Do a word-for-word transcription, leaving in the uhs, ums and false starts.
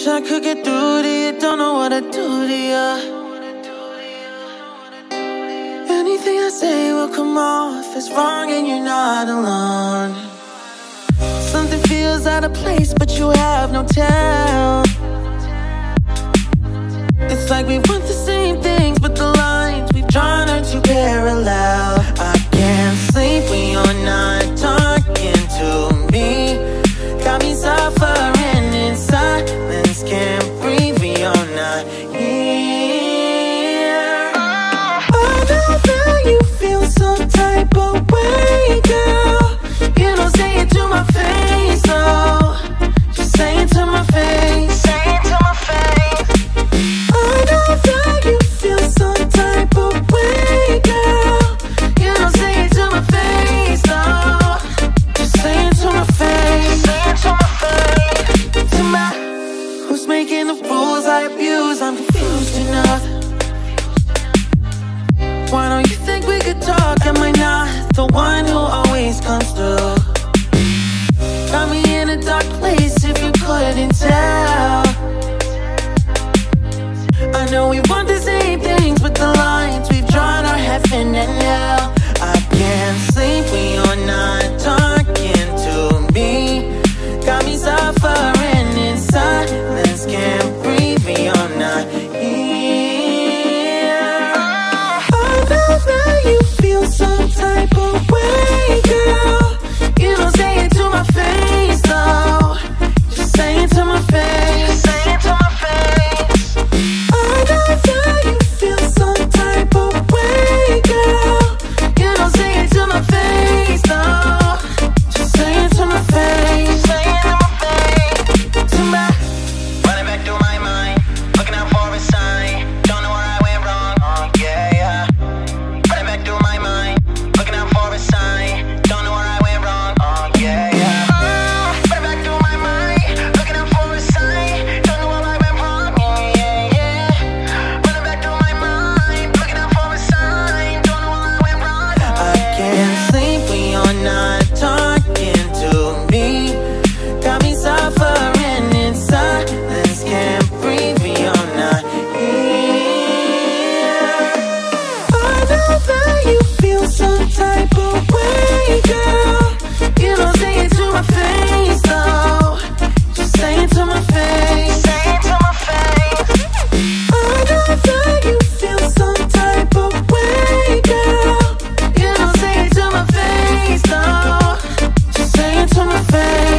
Wish I could get through to you, don't know what I do to you. Anything I say will come off as wrong and you're not alone. Something feels out of place but you have no tell. It's like we want the same things but the lines we've drawn are too parallel. I can't sleep when you're not talking to me. Got me suffering. Silence can't breathe when you're not here. I know that you feel some type of way, girl. You don't say it to my face, oh. Just say it to my face. Say it to my face. I know that you feel some type of way, girl. You don't say it to my face, oh. Just say it to my face. Say it to my face. To my making the rules I abuse, I'm confused enough. Why don't you think we could talk? Am I not the one who always comes through? Got me in a dark place if you couldn't tell. I know we want the same things, but the lines we've drawn are heaven and hell. I can't sleep when you're not talking to me. Got me suffering in silence. Can't breathe me, I'm not here. I know that you feel some type of way, girl. You don't say it to my face, though. Just say it to my face. Just say it to my face. I know that you feel some type of way, girl. You don't say it to my face, though. Just say it to my face. Say it to my face. To my to my face.